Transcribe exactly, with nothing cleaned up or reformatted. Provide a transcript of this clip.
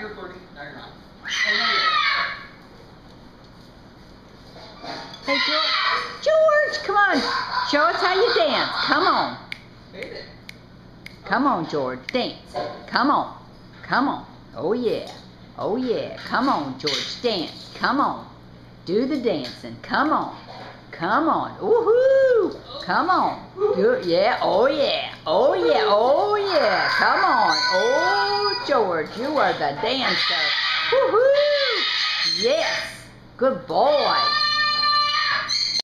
you're recording. No, you're not. Oh, no, you're not. Hey, George. George, come on. Show us how you dance. Come on. Come on, George. Dance. Come on. Come on. Oh, yeah. Oh, yeah. Come on, George. Dance. Come on. Do the dancing. Come on. Come on. Woohoo. Come on. Do it. Yeah. Oh, yeah. Oh, yeah. Oh, yeah. Come on. Oh, George, you are the dancer. Woohoo. Yes. Good boy.